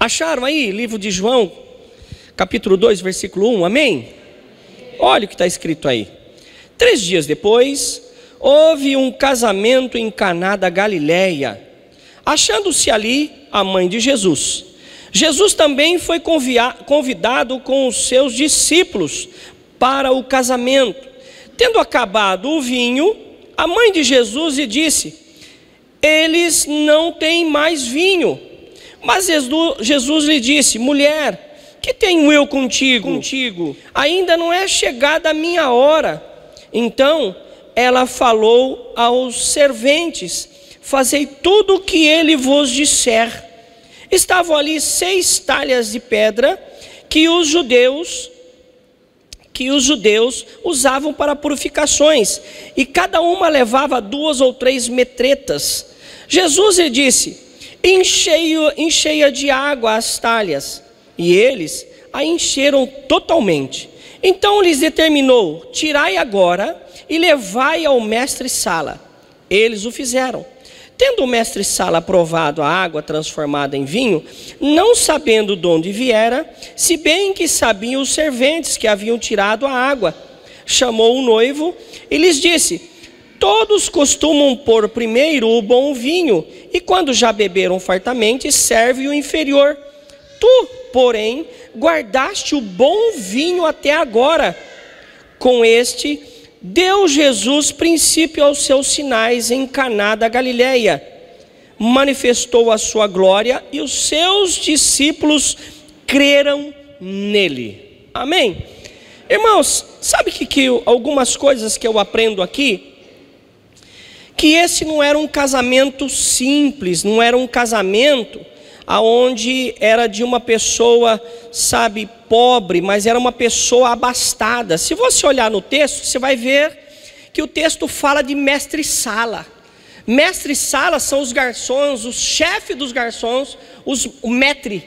Acharam aí, livro de João, capítulo 2, versículo 1, amém? Olha o que está escrito aí. 3 dias depois, houve um casamento em Caná da Galileia, achando-se ali a mãe de Jesus. Jesus também foi convidado com os seus discípulos para o casamento. Tendo acabado o vinho, a mãe de Jesus lhe disse: eles não têm mais vinho. Mas Jesus lhe disse: mulher, que tenho eu contigo? Ainda não é chegada a minha hora. Então ela falou aos serventes: fazei tudo o que ele vos disser. Estavam ali 6 talhas de pedra que os judeus usavam para purificações, e cada uma levava 2 ou 3 metretas. Jesus lhe disse: encheia de água as talhas. E eles a encheram totalmente. Então lhes determinou: tirai agora e levai ao mestre-sala. Eles o fizeram. Tendo o mestre-sala provado a água transformada em vinho, não sabendo de onde viera, se bem que sabiam os serventes que haviam tirado a água, chamou o noivo e lhes disse: todos costumam pôr primeiro o bom vinho, e quando já beberam fartamente, serve o inferior. Tu, porém, guardaste o bom vinho até agora. Com este deu Jesus princípio aos seus sinais em Caná da Galileia. Manifestou a sua glória e os seus discípulos creram nele. Amém? Irmãos, sabe que algumas coisas que eu aprendo aqui? Que esse não era um casamento simples, não era um casamento aonde era de uma pessoa, sabe, pobre, mas era uma pessoa abastada. Se você olhar no texto, você vai ver que o texto fala de mestre-sala. Mestre-sala são os garçons, os chefes dos garçons, o maître,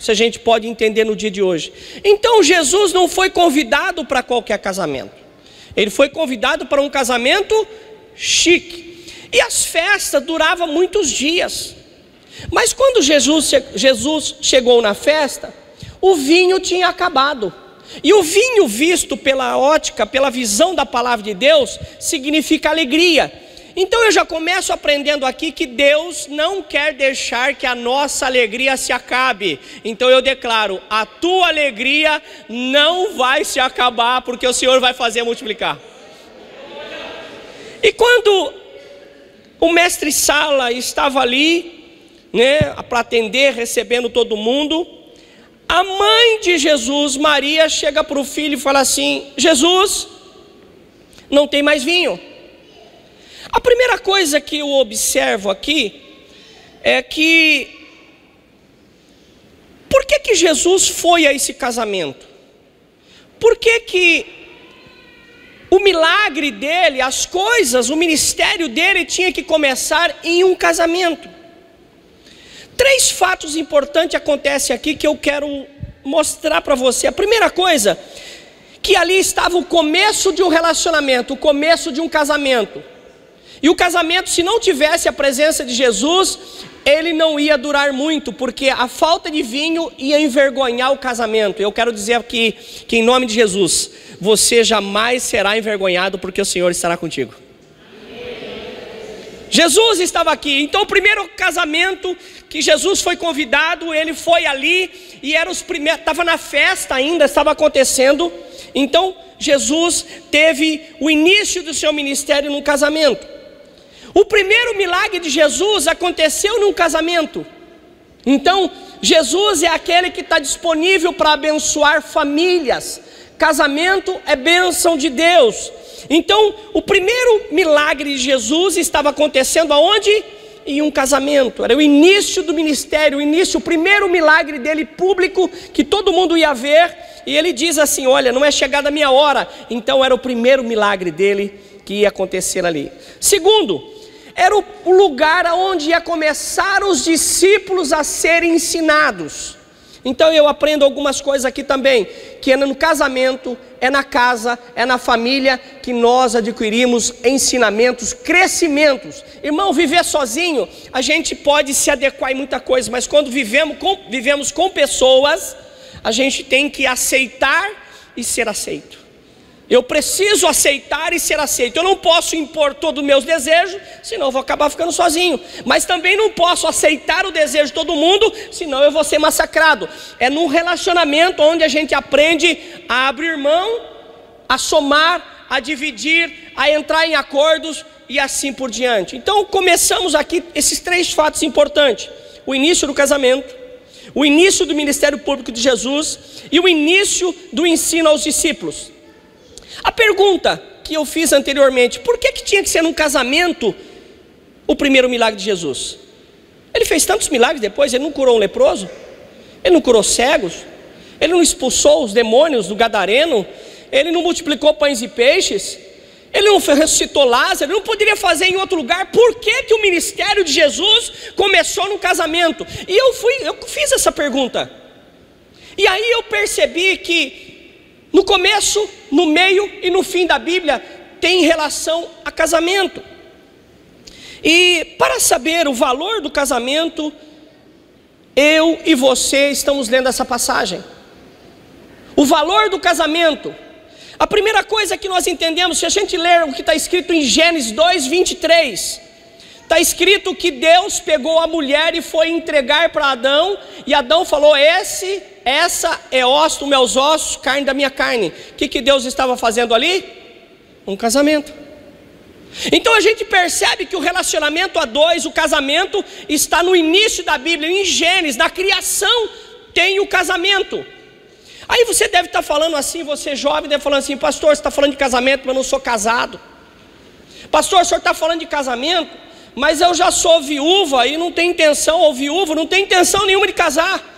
se a gente pode entender no dia de hoje. Então Jesus não foi convidado para qualquer casamento. Ele foi convidado para um casamento chique. E as festas duravam muitos dias. Mas quando Jesus chegou na festa, o vinho tinha acabado. E o vinho, visto pela ótica, pela visão da palavra de Deus, significa alegria. Então eu já começo aprendendo aqui que Deus não quer deixar que a nossa alegria se acabe. Então eu declaro: a tua alegria não vai se acabar, porque o Senhor vai fazer multiplicar. E quando o mestre-sala estava ali, né, para atender, recebendo todo mundo, a mãe de Jesus, Maria, chega para o filho e fala assim: Jesus, não tem mais vinho. A primeira coisa que eu observo aqui é que, por que que Jesus foi a esse casamento? Por que que o milagre dele, as coisas, o ministério dele tinha que começar em um casamento? 3 fatos importantes acontecem aqui que eu quero mostrar para você. A primeira coisa, que ali estava o começo de um relacionamento, o começo de um casamento. E o casamento, se não tivesse a presença de Jesus, ele não ia durar muito, porque a falta de vinho ia envergonhar o casamento. Eu quero dizer aqui que em nome de Jesus, você jamais será envergonhado, porque o Senhor estará contigo. Jesus estava aqui. Então o primeiro casamento que Jesus foi convidado, ele foi ali e era os primeiros, estava na festa ainda, estava acontecendo. Então Jesus teve o início do seu ministério num casamento. O primeiro milagre de Jesus aconteceu num casamento. Então Jesus é aquele que está disponível para abençoar famílias. Casamento é bênção de Deus. Então o primeiro milagre de Jesus estava acontecendo aonde? Em um casamento. Era o início do ministério, o primeiro milagre dele público, que todo mundo ia ver. E ele diz assim: olha, não é chegada a minha hora. Então era o primeiro milagre dele que ia acontecer ali. Segundo, era o lugar onde ia começar os discípulos a serem ensinados. Então eu aprendo algumas coisas aqui também, que é no casamento, é na casa, é na família que nós adquirimos ensinamentos, crescimentos. Irmão, viver sozinho, a gente pode se adequar em muita coisa, mas quando vivemos com pessoas, a gente tem que aceitar e ser aceito. Eu preciso aceitar e ser aceito. Eu não posso impor todos os meus desejos, senão eu vou acabar ficando sozinho. Mas também não posso aceitar o desejo de todo mundo, senão eu vou ser massacrado. É num relacionamento onde a gente aprende a abrir mão, a somar, a dividir, a entrar em acordos e assim por diante. Então começamos aqui esses três fatos importantes: o início do casamento, o início do ministério público de Jesus e o início do ensino aos discípulos. A pergunta que eu fiz anteriormente, por que tinha que ser num casamento o primeiro milagre de Jesus? Ele fez tantos milagres depois, ele não curou um leproso, ele não curou cegos, ele não expulsou os demônios do gadareno, ele não multiplicou pães e peixes, ele não ressuscitou Lázaro, ele não poderia fazer em outro lugar. Por que o ministério de Jesus começou num casamento? E eu fiz essa pergunta, e aí eu percebi que no começo, no meio e no fim da Bíblia tem relação a casamento. E para saber o valor do casamento, eu e você estamos lendo essa passagem. O valor do casamento. A primeira coisa que nós entendemos, se a gente ler o que está escrito em Gênesis 2:23, está escrito que Deus pegou a mulher e foi entregar para Adão, e Adão falou: essa é osso dos meus ossos, carne da minha carne. O que Deus estava fazendo ali? Um casamento. Então a gente percebe que o relacionamento a dois, o casamento, está no início da Bíblia, em Gênesis, na criação tem o casamento. Aí você deve estar falando assim, você jovem deve estar falando assim: pastor, você está falando de casamento, mas eu não sou casado. Pastor, o senhor está falando de casamento, mas eu já sou viúva e não tenho intenção, ou viúvo, não tenho intenção nenhuma de casar.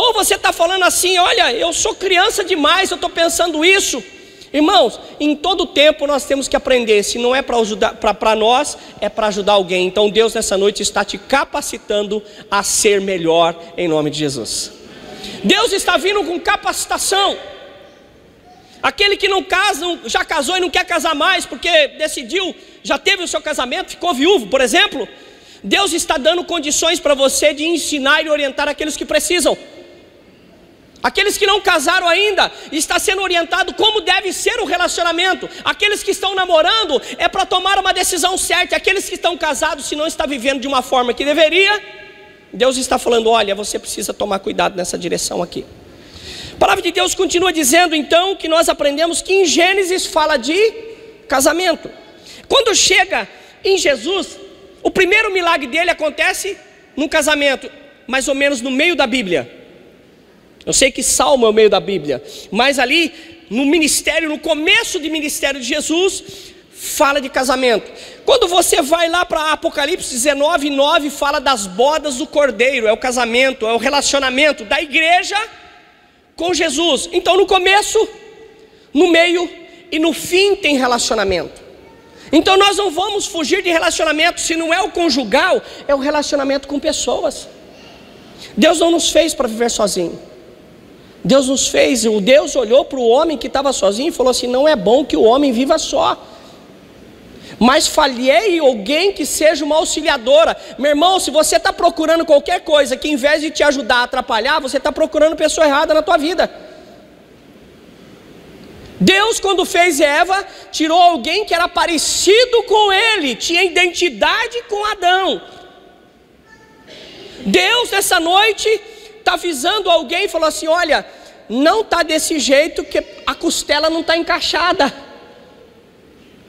Ou você está falando assim: olha, eu sou criança demais, eu estou pensando isso. Irmãos, em todo tempo nós temos que aprender, se não é para ajudar para nós, é para ajudar alguém. Então Deus nessa noite está te capacitando a ser melhor em nome de Jesus. Deus está vindo com capacitação. Aquele que não casa, já casou e não quer casar mais, porque decidiu, já teve o seu casamento, ficou viúvo, por exemplo. Deus está dando condições para você de ensinar e orientar aqueles que precisam. Aqueles que não casaram ainda, está sendo orientado como deve ser o relacionamento. Aqueles que estão namorando, é para tomar uma decisão certa. Aqueles que estão casados, se não está vivendo de uma forma que deveria, Deus está falando: olha, você precisa tomar cuidado nessa direção aqui. A palavra de Deus continua dizendo então que nós aprendemos que em Gênesis fala de casamento. Quando chega em Jesus, o primeiro milagre dele acontece num casamento, mais ou menos no meio da Bíblia. Eu sei que Salmo é o meio da Bíblia, mas ali no ministério, no começo do ministério de Jesus, fala de casamento. Quando você vai lá para Apocalipse 19:9, fala das bodas do Cordeiro, é o casamento, é o relacionamento da igreja com Jesus. Então no começo, no meio e no fim tem relacionamento. Então nós não vamos fugir de relacionamento. Se não é o conjugal, é o relacionamento com pessoas. Deus não nos fez para viver sozinho. Deus nos fez, o Deus olhou para o homem que estava sozinho e falou assim: não é bom que o homem viva só, mas falhei alguém que seja uma auxiliadora. Meu irmão, se você está procurando qualquer coisa que em vez de te ajudar a atrapalhar, você está procurando pessoa errada na tua vida. Deus, quando fez Eva, tirou alguém que era parecido com ele, tinha identidade com Adão. Deus nessa noite está avisando alguém e falou assim: olha, não está desse jeito, que a costela não está encaixada,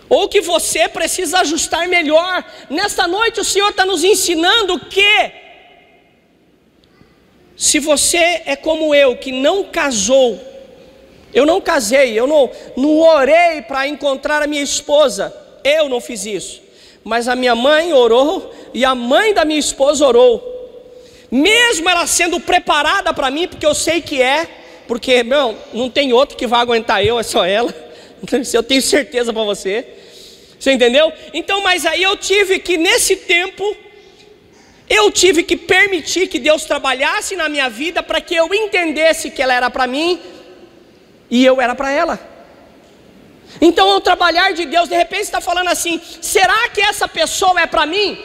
ou que você precisa ajustar melhor. Nesta noite o Senhor está nos ensinando que, se você é como eu, que não casou, eu não casei, eu não orei para encontrar a minha esposa, eu não fiz isso, mas a minha mãe orou e a mãe da minha esposa orou, mesmo ela sendo preparada para mim, porque eu sei que é, porque não tem outro que vai aguentar eu, é só ela. Eu tenho certeza para você. Você entendeu? Então, mas aí eu tive que, nesse tempo, Eu tive que permitir que Deus trabalhasse na minha vida para que eu entendesse que ela era para mim e eu era para ela. Então, ao trabalhar de Deus, de repente está falando assim: será que essa pessoa é para mim?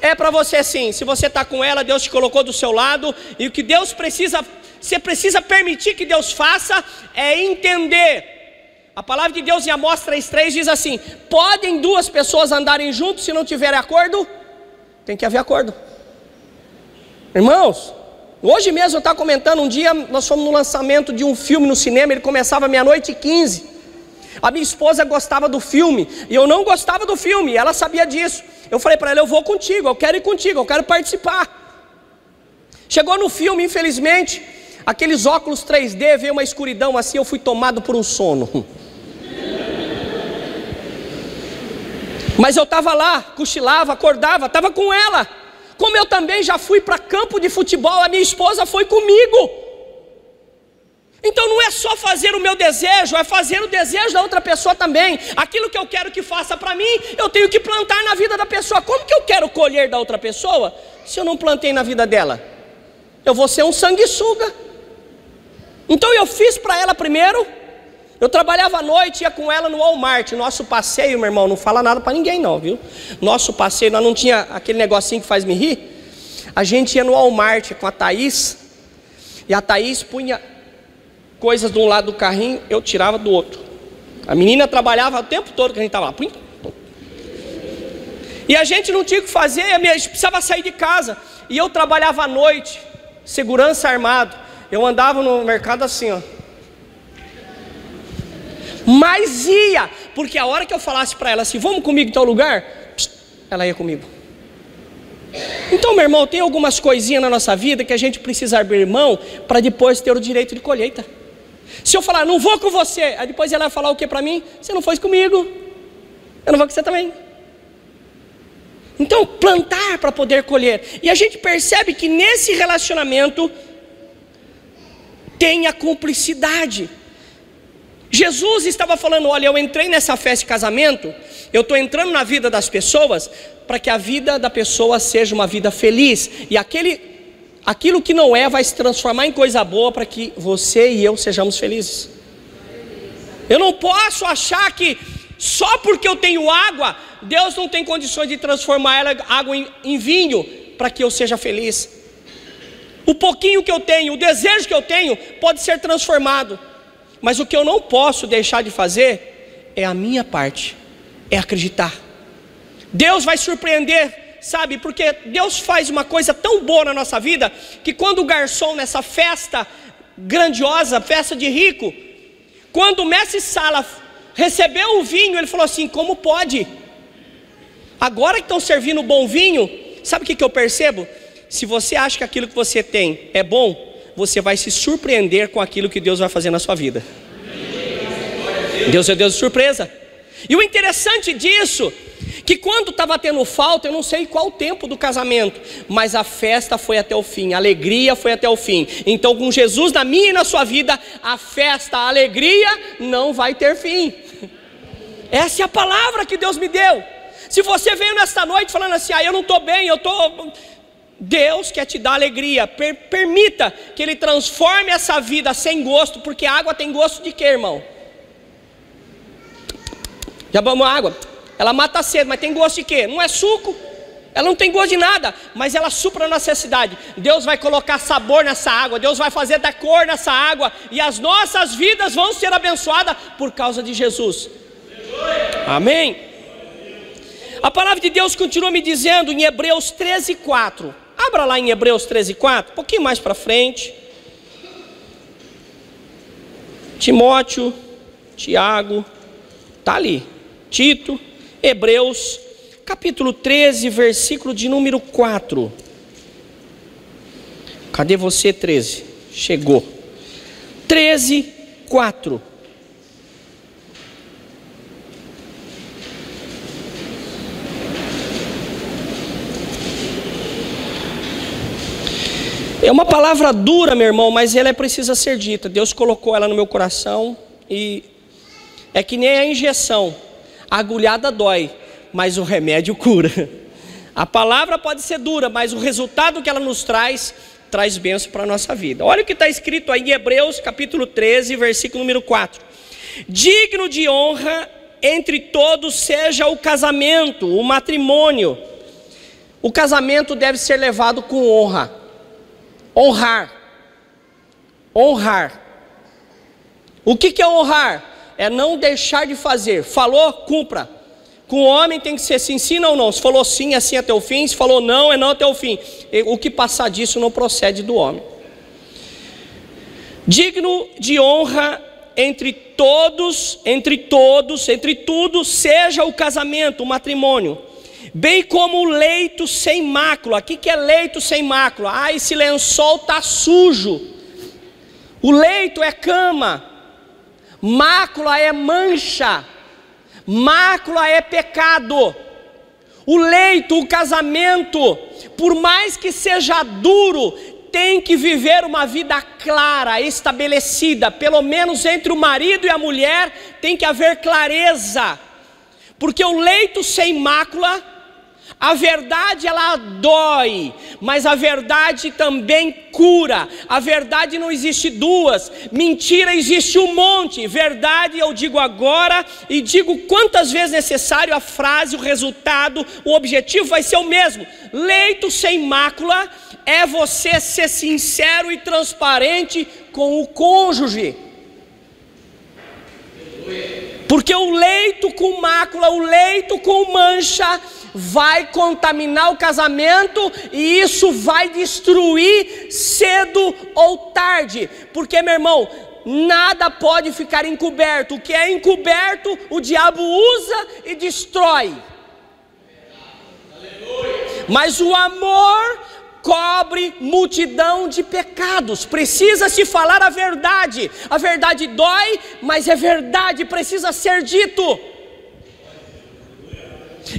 É para você sim. Se você está com ela, Deus te colocou do seu lado, e o que Deus precisa, você precisa permitir que Deus faça, é entender. A palavra de Deus em Amós 3,3 diz assim: podem duas pessoas andarem juntos se não tiverem acordo? Tem que haver acordo. Irmãos, hoje mesmo eu estava comentando, um dia nós fomos no lançamento de um filme no cinema, ele começava meia-noite e 15. A minha esposa gostava do filme, e eu não gostava do filme, ela sabia disso. Eu falei para ela: eu vou contigo, eu quero ir contigo, eu quero participar. Chegou no filme, infelizmente, aqueles óculos 3D, veio uma escuridão assim, eu fui tomado por um sono. Mas eu estava lá, cochilava, acordava, estava com ela. Como eu também já fui para campo de futebol, a minha esposa foi comigo. Então não é só fazer o meu desejo, é fazer o desejo da outra pessoa também. Aquilo que eu quero que faça para mim, eu tenho que plantar na vida da pessoa. Como que eu quero colher da outra pessoa se eu não plantei na vida dela? Eu vou ser um sanguessuga. Então eu fiz para ela primeiro. Eu trabalhava à noite, ia com ela no Walmart. Nosso passeio, meu irmão, não fala nada para ninguém não, viu? Nosso passeio, nós não tinha aquele negocinho que faz me rir. A gente ia no Walmart com a Thaís, e a Thaís punha coisas de um lado do carrinho, eu tirava do outro. A menina trabalhava o tempo todo que a gente estava lá. Pum, pum. E a gente não tinha o que fazer, a gente precisava sair de casa. E eu trabalhava à noite, segurança armado. Eu andava no mercado assim, ó. Mas ia, porque a hora que eu falasse para ela assim: vamos comigo em tal lugar, ela ia comigo. Então, meu irmão, tem algumas coisinhas na nossa vida que a gente precisa abrir mão para depois ter o direito de colheita. Se eu falar: não vou com você, aí depois ela vai falar o que para mim? Você não foi comigo, eu não vou com você também. Então, plantar para poder colher. E a gente percebe que nesse relacionamento tem a cumplicidade. Jesus estava falando: olha, eu entrei nessa festa de casamento, eu estou entrando na vida das pessoas para que a vida da pessoa seja uma vida feliz, e aquilo que não é vai se transformar em coisa boa para que você e eu sejamos felizes. Eu não posso achar que só porque eu tenho água, Deus não tem condições de transformar ela água em vinho para que eu seja feliz. O pouquinho que eu tenho, o desejo que eu tenho pode ser transformado. Mas o que eu não posso deixar de fazer é a minha parte, é acreditar. Deus vai surpreender, sabe? Porque Deus faz uma coisa tão boa na nossa vida, que quando o garçom nessa festa grandiosa, festa de rico, quando o mestre Sala recebeu o vinho, ele falou assim: como pode? Agora que estão servindo bom vinho, sabe o que eu percebo? Se você acha que aquilo que você tem é bom, você vai se surpreender com aquilo que Deus vai fazer na sua vida. Deus é Deus de surpresa. E o interessante disso, que quando estava tendo falta, eu não sei qual o tempo do casamento, mas a festa foi até o fim, a alegria foi até o fim. Então, com Jesus na minha e na sua vida, a festa, a alegria não vai ter fim. Essa é a palavra que Deus me deu. Se você veio nesta noite falando assim: ah, eu não estou bem, eu estou... Deus quer te dar alegria. Permita que Ele transforme essa vida sem gosto, porque a água tem gosto de quê, irmão? Já vamos a água, ela mata a sede, mas tem gosto de quê? Não é suco, ela não tem gosto de nada, mas ela supra a necessidade. Deus vai colocar sabor nessa água, Deus vai fazer da cor nessa água, e as nossas vidas vão ser abençoadas por causa de Jesus. Amém? A palavra de Deus continua me dizendo em Hebreus 13:4. Abra lá em Hebreus 13:4, um pouquinho mais para frente. Timóteo, Tiago, está ali. Tito, Hebreus, capítulo 13, versículo de número 4. Cadê você, 13? Chegou. 13:4. É uma palavra dura, meu irmão, mas ela precisa ser dita. Deus colocou ela no meu coração, e é que nem a injeção. A agulhada dói, mas o remédio cura. A palavra pode ser dura, mas o resultado que ela nos traz, traz bênção para a nossa vida. Olha o que está escrito aí em Hebreus capítulo 13, versículo número 4. Digno de honra entre todos seja o casamento, o matrimônio. O casamento deve ser levado com honra. Honrar. Honrar. O que é honrar? É não deixar de fazer. Falou, cumpra. Com o homem tem que ser assim, sim ou não. Se falou sim, é sim até o fim. Se falou não, é não até o fim. O que passar disso não procede do homem. Digno de honra entre tudo, seja o casamento, o matrimônio. Bem como o leito sem mácula. O que é leito sem mácula? Ah, esse lençol está sujo. O leito é cama. Mácula é mancha. Mácula é pecado. O leito, o casamento, por mais que seja duro, tem que viver uma vida clara, estabelecida. Pelo menos entre o marido e a mulher tem que haver clareza, porque o leito sem mácula, a verdade ela dói, mas a verdade também cura. A verdade não existe duas, mentira existe um monte. Verdade eu digo agora e digo quantas vezes necessário, a frase, o resultado, o objetivo vai ser o mesmo. Leito sem mácula é você ser sincero e transparente com o cônjuge. Porque o leito com mácula, o leito com mancha, vai contaminar o casamento e isso vai destruir cedo ou tarde. Porque, meu irmão, nada pode ficar encoberto. O que é encoberto, o diabo usa e destrói. Mas o amor cobre multidão de pecados. Precisa se falar a verdade. A verdade dói, mas é verdade, precisa ser dito.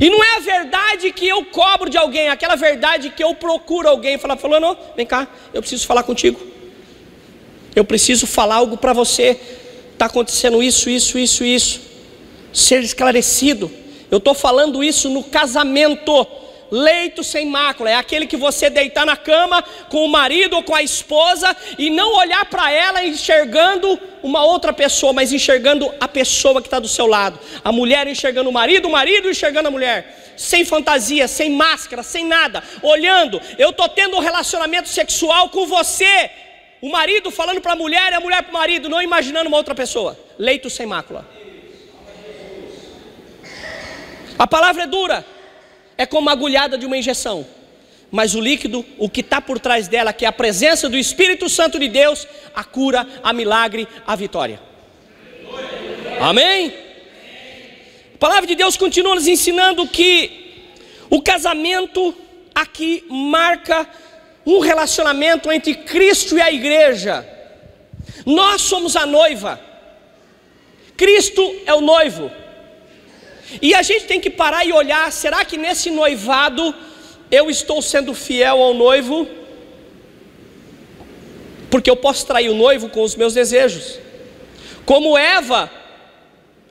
E não é a verdade que eu cobro de alguém, aquela verdade que eu procuro alguém e falo, fulano, vem cá, eu preciso falar contigo. Eu preciso falar algo para você. Está acontecendo isso, isso, isso, isso. Ser esclarecido. Eu estou falando isso no casamento. Leito sem mácula, é aquele que você deitar na cama com o marido ou com a esposa e não olhar para ela enxergando uma outra pessoa, mas enxergando a pessoa que está do seu lado. A mulher enxergando o marido enxergando a mulher. Sem fantasia, sem máscara, sem nada. Olhando, eu estou tendo um relacionamento sexual com você. O marido falando para a mulher e a mulher para o marido, não imaginando uma outra pessoa. Leito sem mácula. A palavra é dura. É como a agulhada de uma injeção. Mas o líquido, o que está por trás dela, que é a presença do Espírito Santo de Deus, a cura, a milagre, a vitória. Amém? A palavra de Deus continua nos ensinando que o casamento aqui marca um relacionamento entre Cristo e a igreja. Nós somos a noiva. Cristo é o noivo. E a gente tem que parar e olhar, será que nesse noivado eu estou sendo fiel ao noivo? Porque eu posso trair o noivo com os meus desejos. Como Eva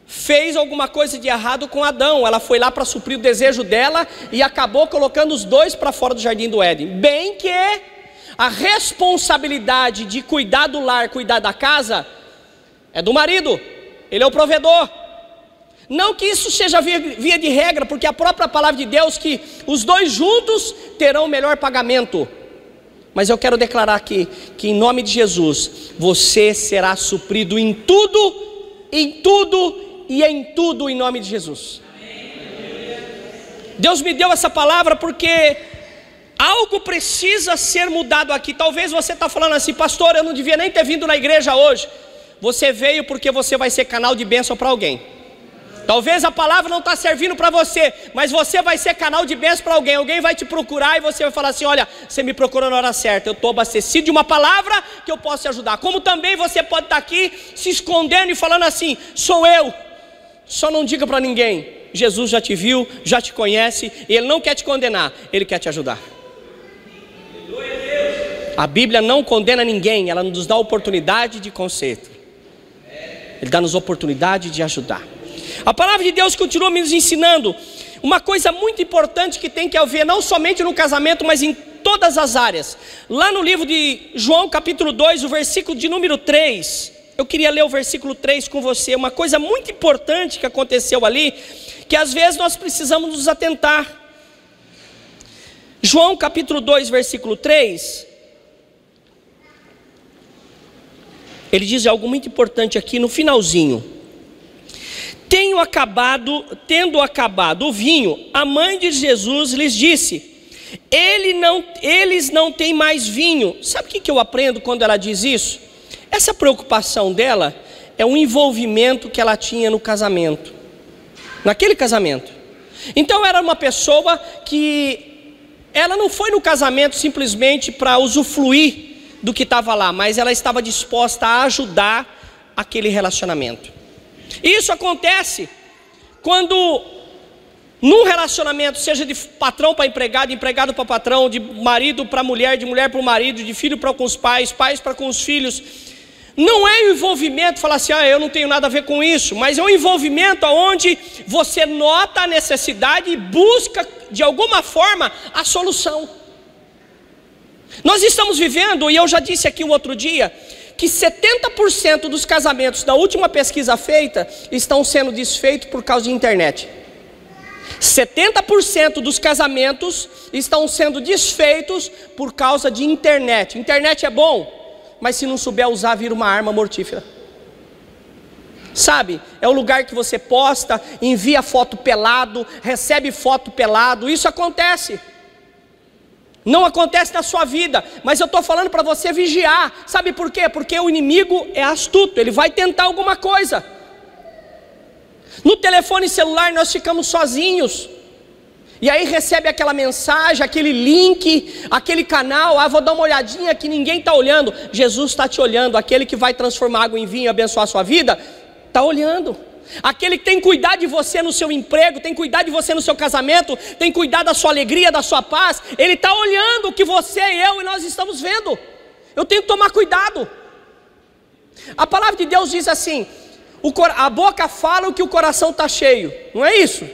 fez alguma coisa de errado com Adão, ela foi lá para suprir o desejo dela e acabou colocando os dois para fora do jardim do Éden. Bem que a responsabilidade de cuidar do lar, cuidar da casa, é do marido, ele é o provedor. Não que isso seja via de regra, porque a própria palavra de Deus que os dois juntos terão melhor pagamento. Mas eu quero declarar aqui, que em nome de Jesus, você será suprido em tudo, em nome de Jesus. Deus me deu essa palavra porque algo precisa ser mudado aqui. Talvez você está falando assim, pastor, eu não devia nem ter vindo na igreja hoje. Você veio porque você vai ser canal de bênção para alguém. Talvez a palavra não está servindo para você, mas você vai ser canal de bênção para alguém. Alguém vai te procurar e você vai falar assim, olha, você me procurou na hora certa, eu estou abastecido de uma palavra que eu posso te ajudar. Como também você pode estar aqui se escondendo e falando assim, sou eu, só não diga para ninguém. Jesus já te viu, já te conhece, e Ele não quer te condenar, Ele quer te ajudar. A Bíblia não condena ninguém, ela nos dá oportunidade de conserto. Ele dá-nos oportunidade de ajudar. A palavra de Deus continua nos ensinando Uma coisa muito importante que tem que haver não somente no casamento, mas em todas as áreas. Lá no livro de João capítulo 2, o versículo de número 3, eu queria ler o versículo 3 com você. Uma coisa muito importante que aconteceu ali, que às vezes nós precisamos nos atentar. João capítulo 2, versículo 3, ele diz algo muito importante aqui no finalzinho. Tendo acabado o vinho, a mãe de Jesus lhes disse: eles não têm mais vinho. Sabe o que eu aprendo quando ela diz isso? Essa preocupação dela é um envolvimento que ela tinha no casamento, naquele casamento. Então era uma pessoa que... ela não foi no casamento simplesmente para usufruir do que estava lá, mas ela estava disposta a ajudar aquele relacionamento. Isso acontece quando num relacionamento, seja de patrão para empregado, empregado para patrão, de marido para mulher, de mulher para o marido, de filho para com os pais, pais para com os filhos. Não é o envolvimento, falar assim, eu não tenho nada a ver com isso, mas é um envolvimento onde você nota a necessidade e busca, de alguma forma, a solução. Nós estamos vivendo, e eu já disse aqui o outro dia, que 70% dos casamentos da última pesquisa feita estão sendo desfeitos por causa de internet. 70% dos casamentos estão sendo desfeitos por causa de internet. Internet é bom? Mas se não souber usar, vira uma arma mortífera. Sabe? É o lugar que você posta, envia foto pelado, recebe foto pelado. Isso acontece. Não acontece na sua vida. Mas eu estou falando para você vigiar. Sabe por quê? Porque o inimigo é astuto. Ele vai tentar alguma coisa. No telefone celular nós ficamos sozinhos. E aí recebe aquela mensagem, aquele link, aquele canal. Vou dar uma olhadinha que ninguém está olhando. Jesus está te olhando. Aquele que vai transformar água em vinho e abençoar a sua vida, está olhando. Aquele que tem cuidado de você no seu emprego, tem cuidado de você no seu casamento, tem cuidado da sua alegria, da sua paz. Ele está olhando o que você, eu e nós estamos vendo. Eu tenho que tomar cuidado. A palavra de Deus diz assim: a boca fala o que o coração está cheio. Não é isso?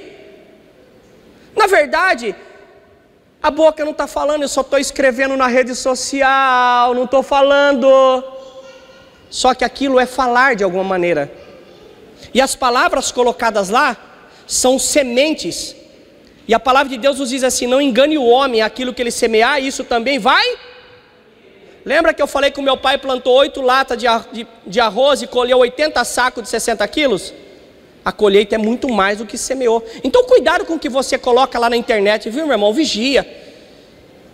Na verdade, a boca não está falando, eu só estou escrevendo na rede social, não estou falando. Só que aquilo é falar de alguma maneira. E as palavras colocadas lá são sementes. E a palavra de Deus nos diz assim: não engane o homem, aquilo que ele semear, isso também vai. Lembra que eu falei que o meu pai plantou 8 latas de arroz e colheu 80 sacos de 60 quilos? A colheita é muito mais do que semeou. Então cuidado com o que você coloca lá na internet, viu, meu irmão? Vigia.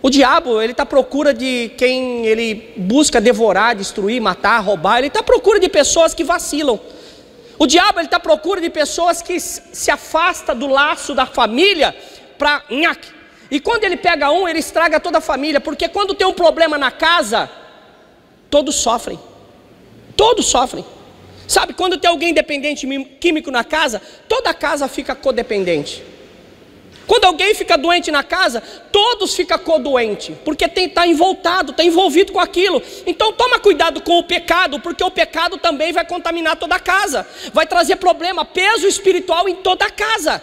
O diabo, ele está à procura de quem ele busca devorar, destruir, matar, roubar. Ele está à procura de pessoas que vacilam. O diabo, ele está à procura de pessoas que se afastam do laço da família para... E quando ele pega um, ele estraga toda a família. Porque quando tem um problema na casa, todos sofrem. Todos sofrem. Sabe, quando tem alguém dependente químico na casa, toda a casa fica codependente. Quando alguém fica doente na casa, todos ficam codoentes, porque está envoltado, está envolvido com aquilo. Então toma cuidado com o pecado, porque o pecado também vai contaminar toda a casa. Vai trazer problema, peso espiritual em toda a casa.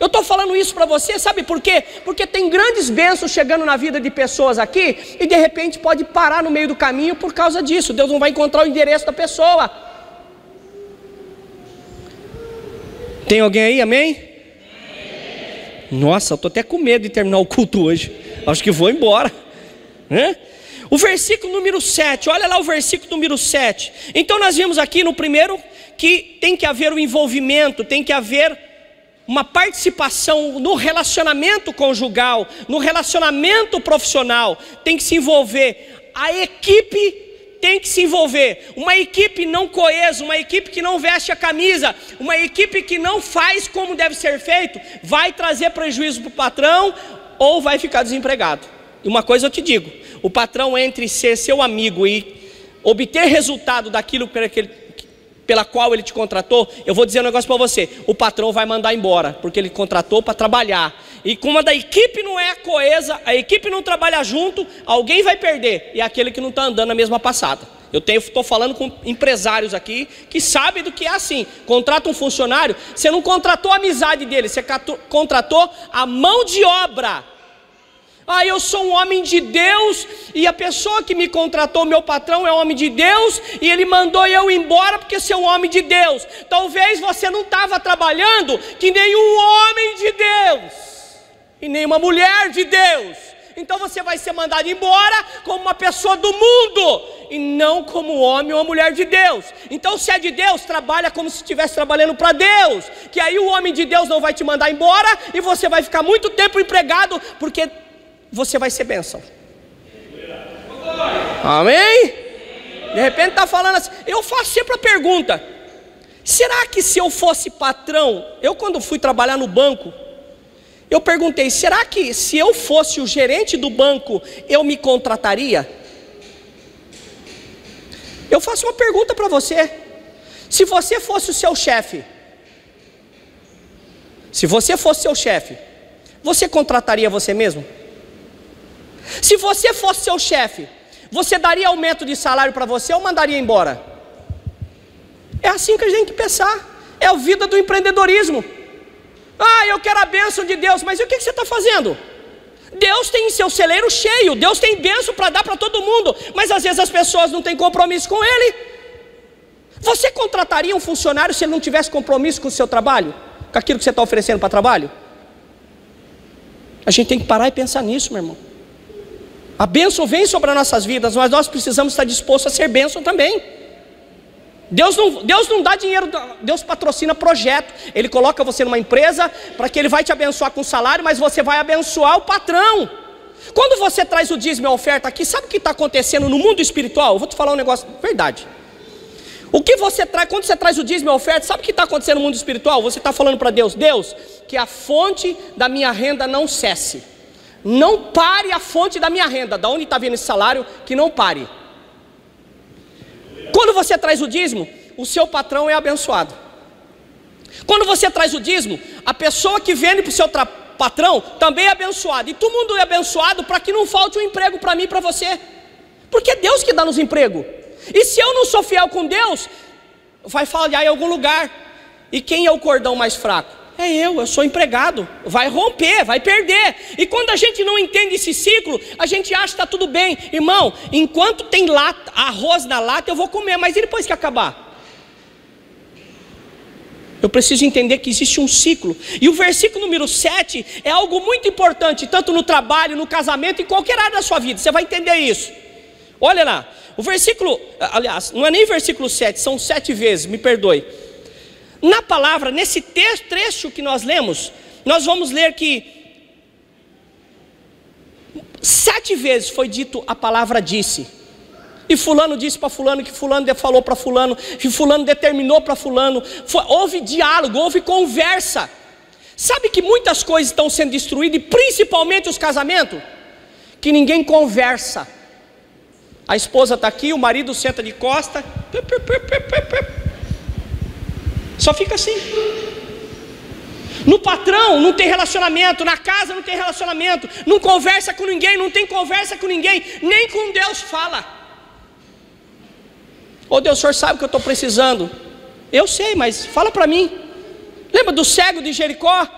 Eu estou falando isso para você, sabe por quê? Porque tem grandes bênçãos chegando na vida de pessoas aqui e de repente pode parar no meio do caminho por causa disso. Deus não vai encontrar o endereço da pessoa. Tem alguém aí? Amém? Nossa, eu estou até com medo de terminar o culto hoje. Acho que vou embora. Né? O versículo número 7, olha lá o versículo número 7. Então nós vimos aqui no primeiro que tem que haver um envolvimento, tem que haver uma participação no relacionamento conjugal, no relacionamento profissional. Tem que se envolver. A equipe tem que se envolver. Uma equipe não coesa, uma equipe que não veste a camisa, uma equipe que não faz como deve ser feito, vai trazer prejuízo para o patrão ou vai ficar desempregado. E uma coisa eu te digo: o patrão, entre ser seu amigo e obter resultado daquilo que ele pela qual ele te contratou, eu vou dizer um negócio para você: o patrão vai mandar embora, porque ele contratou para trabalhar. E como a da equipe não é coesa, a equipe não trabalha junto, alguém vai perder, e é aquele que não está andando na mesma passada. Estou falando com empresários aqui que sabem do que é assim. Contrata um funcionário, você não contratou a amizade dele, você contratou a mão de obra. Ah, eu sou um homem de Deus e a pessoa que me contratou, meu patrão, é um homem de Deus e ele mandou eu ir embora porque sou um homem de Deus. Talvez você não estava trabalhando que nem um homem de Deus e nem uma mulher de Deus. Então você vai ser mandado embora como uma pessoa do mundo e não como homem ou mulher de Deus. Então se é de Deus, trabalha como se estivesse trabalhando para Deus, que aí o homem de Deus não vai te mandar embora e você vai ficar muito tempo empregado, porque você vai ser bênção. Amém? De repente está falando assim. Eu faço sempre a pergunta: será que se eu fosse patrão, eu quando fui trabalhar no banco, eu perguntei, será que se eu fosse o gerente do banco, eu me contrataria? Eu faço uma pergunta para você: se você fosse o seu chefe, se você fosse seu chefe, você contrataria você mesmo? Se você fosse seu chefe, você daria aumento de salário para você ou mandaria embora? É assim que a gente tem que pensar. É a vida do empreendedorismo. Ah, eu quero a bênção de Deus, mas e o que você está fazendo? Deus tem seu celeiro cheio, Deus tem bênção para dar para todo mundo, mas às vezes as pessoas não têm compromisso com Ele. Você contrataria um funcionário se ele não tivesse compromisso com o seu trabalho? Com aquilo que você está oferecendo para trabalho? A gente tem que parar e pensar nisso, meu irmão. A bênção vem sobre as nossas vidas, mas nós precisamos estar dispostos a ser bênção também. Deus não dá dinheiro, Deus patrocina projeto. Ele coloca você numa empresa para que Ele vai te abençoar com salário, mas você vai abençoar o patrão. Quando você traz o dízimo e a oferta aqui, sabe o que está acontecendo no mundo espiritual? Eu vou te falar um negócio, verdade. O que você traz, quando você traz o dízimo e a oferta, sabe o que está acontecendo no mundo espiritual? Você está falando para Deus: Deus, que a fonte da minha renda não cesse. Não pare a fonte da minha renda. Da onde está vindo esse salário, que não pare. Quando você traz o dízimo, o seu patrão é abençoado. Quando você traz o dízimo, a pessoa que vende para o seu patrão também é abençoada. E todo mundo é abençoado para que não falte um emprego para mim e para você. Porque é Deus que dá nos emprego. E se eu não sou fiel com Deus, vai falhar em algum lugar. E quem é o cordão mais fraco? Eu sou empregado, vai romper, vai perder. E quando a gente não entende esse ciclo, a gente acha que está tudo bem. Irmão, enquanto tem lata, arroz na lata, eu vou comer, mas e depois que acabar? Eu preciso entender que existe um ciclo. E o versículo número 7 é algo muito importante, tanto no trabalho, no casamento, em qualquer área da sua vida, você vai entender isso. Olha lá, o versículo, aliás, não é nem versículo 7, são 7 vezes, me perdoe. Na palavra, nesse trecho que nós lemos, nós vamos ler que 7 vezes foi dito a palavra disse. E fulano disse para fulano, que fulano falou para fulano, que fulano determinou para fulano. Houve diálogo, houve conversa. Sabe que muitas coisas estão sendo destruídas, e principalmente os casamentos? Que ninguém conversa. A esposa está aqui, o marido senta de costa. Só fica assim. No patrão não tem relacionamento, na casa não tem relacionamento, não conversa com ninguém, não tem conversa com ninguém, nem com Deus fala. Ô Deus, o Senhor sabe o que eu estou precisando. Eu sei, mas fala para mim. Lembra do cego de Jericó?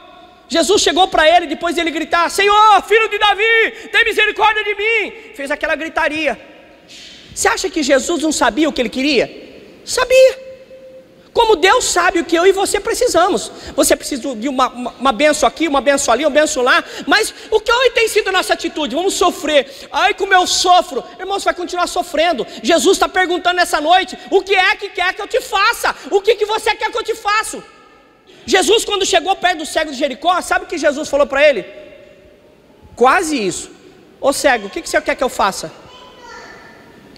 Jesus chegou para ele, depois dele gritar: Senhor, filho de Davi, tem misericórdia de mim. Fez aquela gritaria. Você acha que Jesus não sabia o que ele queria? Sabia. Como Deus sabe o que eu e você precisamos. Você precisa de uma benção aqui, uma benção ali, uma benção lá. Mas o que hoje tem sido a nossa atitude? Vamos sofrer. Ai, como eu sofro. Irmão, você vai continuar sofrendo. Jesus está perguntando nessa noite: o que é que quer que eu te faça? O que você quer que eu te faça? Jesus, quando chegou perto do cego de Jericó, sabe o que Jesus falou para ele? Quase isso. Ô cego, o que você quer que eu faça?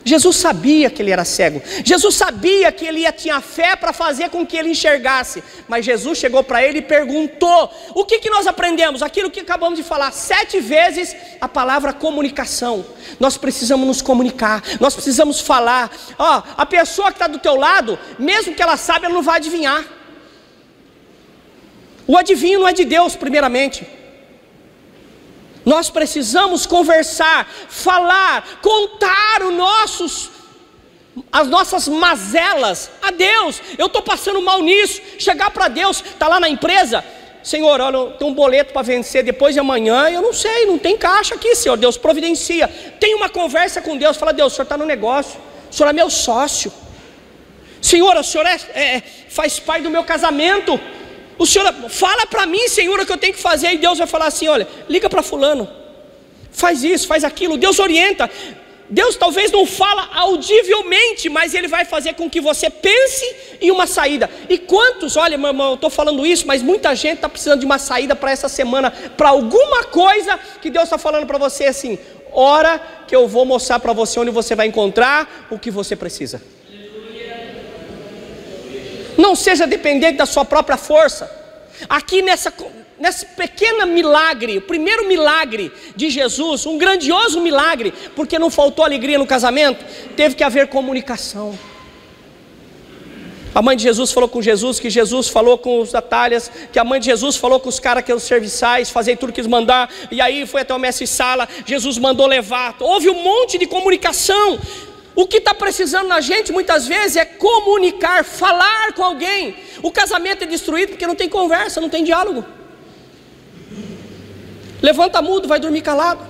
Jesus sabia que ele era cego. Jesus sabia que ele tinha fé para fazer com que ele enxergasse. Mas Jesus chegou para ele e perguntou. O que nós aprendemos? Aquilo que acabamos de falar. 7 vezes a palavra comunicação. Nós precisamos nos comunicar. Nós precisamos falar. Ó, a pessoa que está do teu lado, mesmo que ela saiba, ela não vai adivinhar. O adivinho não é de Deus, primeiramente. Nós precisamos conversar, falar, contar os nossos as nossas mazelas a Deus. Eu estou passando mal nisso. Chegar para Deus, está lá na empresa: Senhor, olha, tem um boleto para vencer depois de amanhã, eu não sei, não tem caixa aqui, Senhor. Deus providencia. Tem uma conversa com Deus, fala: Deus, o Senhor está no negócio, o Senhor é meu sócio. Senhor, o Senhor faz parte do meu casamento. O Senhor fala para mim, Senhor, o que eu tenho que fazer. E Deus vai falar assim: olha, liga para fulano, faz isso, faz aquilo. Deus orienta. Deus talvez não fala audivelmente, mas Ele vai fazer com que você pense em uma saída. E quantos, olha, meu irmão, eu estou falando isso, mas muita gente está precisando de uma saída para essa semana, para alguma coisa que Deus está falando para você assim: ora que eu vou mostrar para você onde você vai encontrar o que você precisa. Não seja dependente da sua própria força. Aqui nesse pequeno milagre, o primeiro milagre de Jesus, um grandioso milagre, porque não faltou alegria no casamento, teve que haver comunicação. A mãe de Jesus falou com Jesus, que Jesus falou com os atalhas, que a mãe de Jesus falou com os caras que eram serviçais, fazei tudo que eles mandar, e aí foi até o mestre Sala, Jesus mandou levar. Houve um monte de comunicação. O que está precisando na gente muitas vezes é comunicar, falar com alguém. O casamento é destruído porque não tem conversa, não tem diálogo. Levanta mudo, vai dormir calado.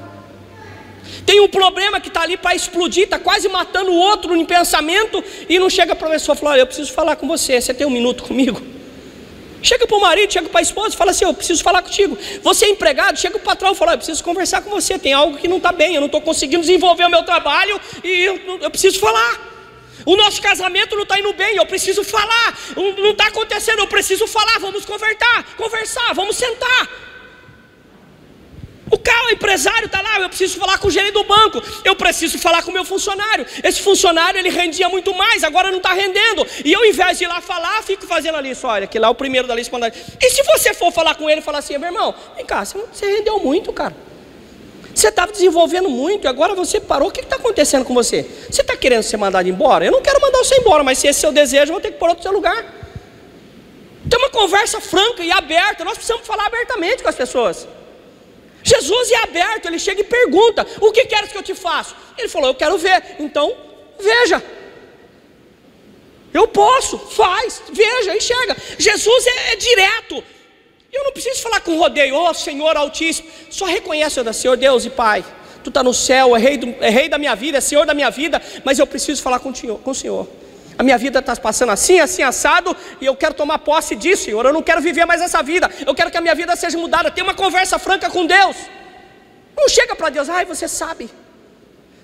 Tem um problema que está ali para explodir, está quase matando o outro em pensamento, e não chega para a pessoa e fala: olha, eu preciso falar com você, você tem um minuto comigo? Chega para o marido, chega para a esposa e fala assim: eu preciso falar contigo. Você é empregado, chega para o patrão e fala: eu preciso conversar com você, tem algo que não está bem, eu não estou conseguindo desenvolver o meu trabalho e eu preciso falar. O nosso casamento não está indo bem, eu preciso falar. Não está acontecendo, eu preciso falar. Vamos conversar, vamos sentar. O cara, o empresário está lá: eu preciso falar com o gerente do banco, eu preciso falar com o meu funcionário. Esse funcionário, ele rendia muito mais, agora não está rendendo. E eu, ao invés de ir lá falar, fico fazendo a lista. Olha, que lá é o primeiro da lista. E se você for falar com ele e falar assim: meu irmão, vem cá, você rendeu muito, cara. Você estava desenvolvendo muito e agora você parou. O que está acontecendo com você? Você está querendo ser mandado embora? Eu não quero mandar você embora, mas se esse é seu desejo, eu vou ter que pôr outro seu lugar. Tem uma conversa franca e aberta. Nós precisamos falar abertamente com as pessoas. Jesus é aberto, ele chega e pergunta: o que queres que eu te faça? Ele falou: eu quero ver. Então, veja. Eu posso, faz, veja, enxerga. Jesus é direto. Eu não preciso falar com rodeio. Ó Senhor Altíssimo, só reconhece: Senhor Deus e Pai, Tu está no céu, é rei da minha vida, é Senhor da minha vida, mas eu preciso falar com o Senhor. A minha vida está passando assim, assim, assado, e eu quero tomar posse disso, Senhor. Eu não quero viver mais essa vida. Eu quero que a minha vida seja mudada. Tem uma conversa franca com Deus. Não chega para Deus: ai, você sabe.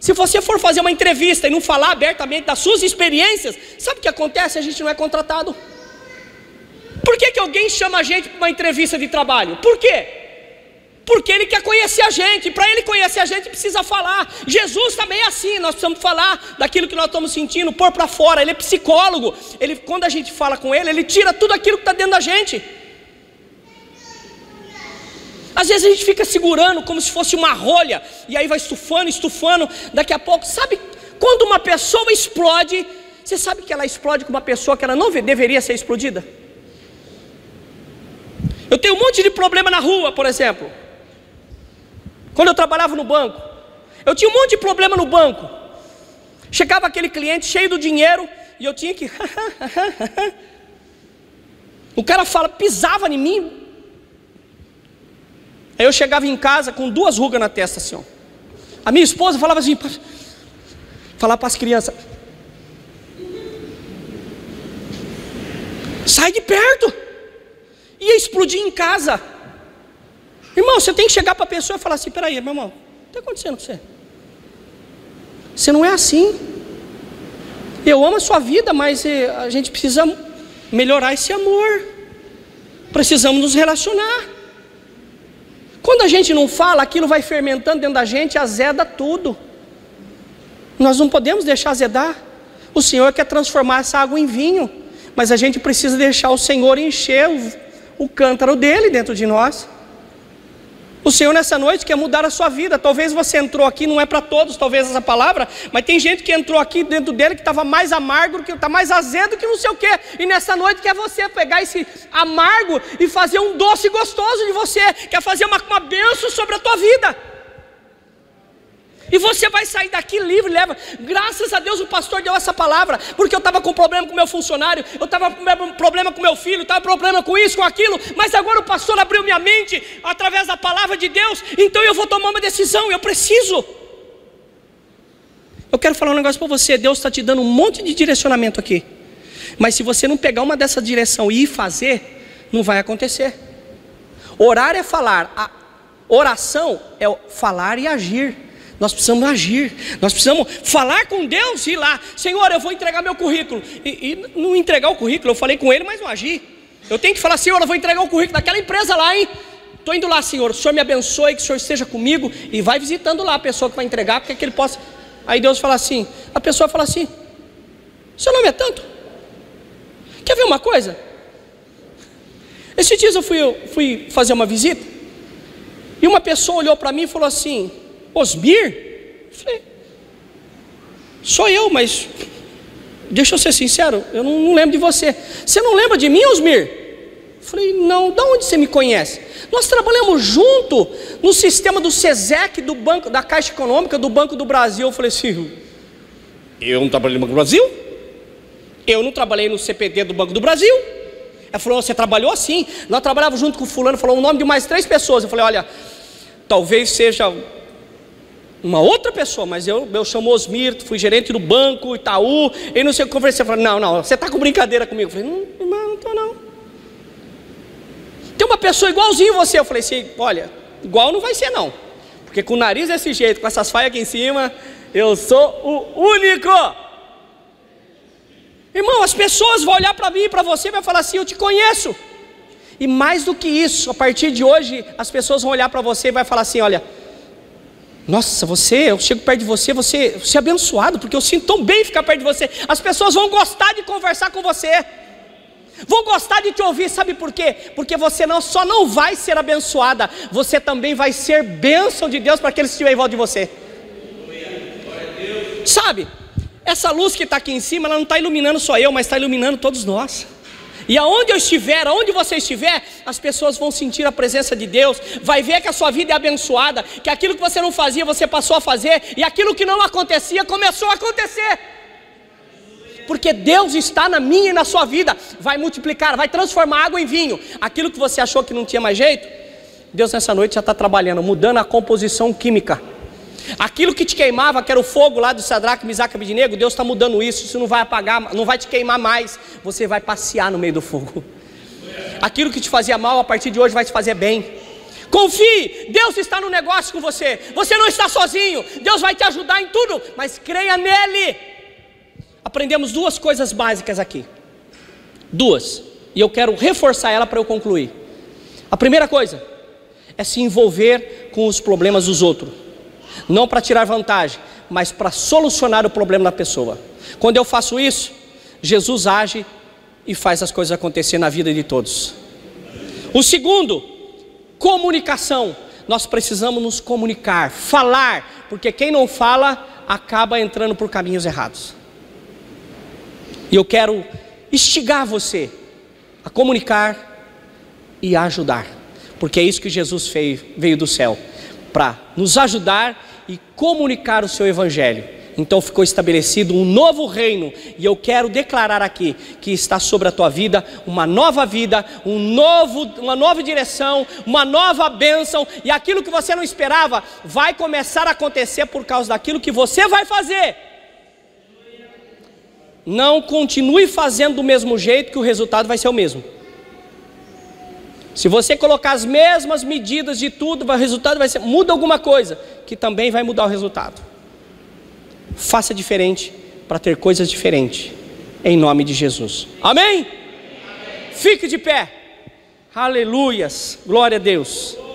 Se você for fazer uma entrevista e não falar abertamente das suas experiências, sabe o que acontece? A gente não é contratado. Por que que alguém chama a gente para uma entrevista de trabalho? Por quê? Porque ele quer conhecer a gente. Para ele conhecer a gente, precisa falar. Jesus também é assim. Nós precisamos falar daquilo que nós estamos sentindo, pôr para fora. Ele é psicólogo. Ele, quando a gente fala com ele, ele tira tudo aquilo que está dentro da gente. Às vezes a gente fica segurando como se fosse uma rolha, e aí vai estufando, estufando. Daqui a pouco, sabe, quando uma pessoa explode, você sabe que ela explode com uma pessoa que ela não deveria ser explodida? Eu tenho um monte de problema na rua, por exemplo. Quando eu trabalhava no banco, eu tinha um monte de problema no banco. Chegava aquele cliente cheio do dinheiro e eu tinha que... O cara pisava em mim. Aí eu chegava em casa com duas rugas na testa, assim, ó. A minha esposa falava assim, falava para as crianças: sai de perto. Ia explodir em casa. Irmão, você tem que chegar para a pessoa e falar assim: peraí, meu irmão, o que está acontecendo com você? Você não é assim. Eu amo a sua vida, mas a gente precisa melhorar esse amor. Precisamos nos relacionar. Quando a gente não fala, aquilo vai fermentando dentro da gente, azeda tudo. Nós não podemos deixar azedar. O Senhor quer transformar essa água em vinho, mas a gente precisa deixar o Senhor encher o cântaro dele dentro de nós. O Senhor nessa noite quer mudar a sua vida. Talvez você entrou aqui, não é para todos talvez essa palavra, mas tem gente que entrou aqui dentro dele que estava mais amargo, que está mais azedo que não sei o quê. E nessa noite quer você pegar esse amargo e fazer um doce gostoso de você. Quer fazer uma bênção sobre a tua vida. E você vai sair daqui livre, leva. Graças a Deus o pastor deu essa palavra, porque eu estava com problema com meu funcionário, eu estava com problema com meu filho, estava com problema com isso, com aquilo, mas agora o pastor abriu minha mente através da palavra de Deus, então eu vou tomar uma decisão, eu preciso. Eu quero falar um negócio para você, Deus está te dando um monte de direcionamento aqui, mas se você não pegar uma dessa direção e ir fazer, não vai acontecer. Orar é falar, a oração é falar e agir. Nós precisamos agir, nós precisamos falar com Deus e ir lá, Senhor, eu vou entregar meu currículo, e não entregar o currículo, eu falei com ele, mas não agi. Eu tenho que falar, Senhor, eu vou entregar o currículo daquela empresa lá, hein? Estou indo lá, Senhor, o Senhor me abençoe, que o Senhor esteja comigo, e vai visitando lá a pessoa que vai entregar, porque que ele possa. Aí Deus fala assim, a pessoa fala assim, seu nome é tanto? Quer ver uma coisa? Esses dias eu fui fazer uma visita, e uma pessoa olhou para mim e falou assim, Osmir? Eu falei, sou eu, mas deixa eu ser sincero, eu não lembro de você. Você não lembra de mim, Osmir? Eu falei, não, de onde você me conhece? Nós trabalhamos junto no sistema do SESEC, do banco, da Caixa Econômica, do Banco do Brasil. Eu falei assim, eu não trabalhei no Banco do Brasil? Eu não trabalhei no CPD do Banco do Brasil? Ela falou, você trabalhou assim, nós trabalhávamos junto com o fulano, falou o nome de mais 3 pessoas. Eu falei, olha, talvez seja uma outra pessoa, mas eu chamo Osmir, fui gerente do banco, Itaú, e não sei o que conversei. Eu falei, não, você está com brincadeira comigo? Eu falei, não estou não. Tem uma pessoa igualzinho você. Eu falei assim, olha, igual não vai ser não, porque com o nariz desse jeito, com essas falhas aqui em cima, eu sou o único. Irmão, as pessoas vão olhar para mim e para você e vai falar assim, eu te conheço. E mais do que isso, a partir de hoje, as pessoas vão olhar para você e vai falar assim, olha, nossa, eu chego perto de você é abençoado, porque eu sinto tão bem ficar perto de você. As pessoas vão gostar de conversar com você, vão gostar de te ouvir, sabe por quê? Porque você só não vai ser abençoada, você também vai ser bênção de Deus para aqueles que estiverem em volta de você. Sabe? Essa luz que está aqui em cima, ela não está iluminando só eu, mas está iluminando todos nós. E aonde eu estiver, aonde você estiver, as pessoas vão sentir a presença de Deus, vai ver que a sua vida é abençoada, que aquilo que você não fazia, você passou a fazer, e aquilo que não acontecia, começou a acontecer. Porque Deus está na minha e na sua vida, vai multiplicar, vai transformar água em vinho. Aquilo que você achou que não tinha mais jeito, Deus nessa noite já está trabalhando, mudando a composição química. Aquilo que te queimava, que era o fogo lá do Sadraque, Mesaque e Abednego, Deus está mudando isso, isso não vai apagar, não vai te queimar mais, você vai passear no meio do fogo. Aquilo que te fazia mal, a partir de hoje vai te fazer bem. Confie, Deus está no negócio com você, você não está sozinho, Deus vai te ajudar em tudo, mas creia nele. Aprendemos 2 coisas básicas aqui, 2, e eu quero reforçar ela para eu concluir. A primeira coisa é se envolver com os problemas dos outros. Não para tirar vantagem, mas para solucionar o problema da pessoa. Quando eu faço isso, Jesus age e faz as coisas acontecer na vida de todos. O segundo, comunicação. Nós precisamos nos comunicar, falar, porque quem não fala acaba entrando por caminhos errados. E eu quero instigar você a comunicar e a ajudar, porque é isso que Jesus fez, veio do céu, para nos ajudar e comunicar o seu evangelho. Então ficou estabelecido um novo reino, e eu quero declarar aqui que está sobre a tua vida, uma nova direção, uma nova bênção, e aquilo que você não esperava vai começar a acontecer por causa daquilo que você vai fazer. Não continue fazendo do mesmo jeito, que o resultado vai ser o mesmo. Se você colocar as mesmas medidas de tudo, o resultado vai ser, muda alguma coisa, que também vai mudar o resultado. Faça diferente, para ter coisas diferentes, em nome de Jesus. Amém? Amém. Fique de pé. Aleluias, glória a Deus.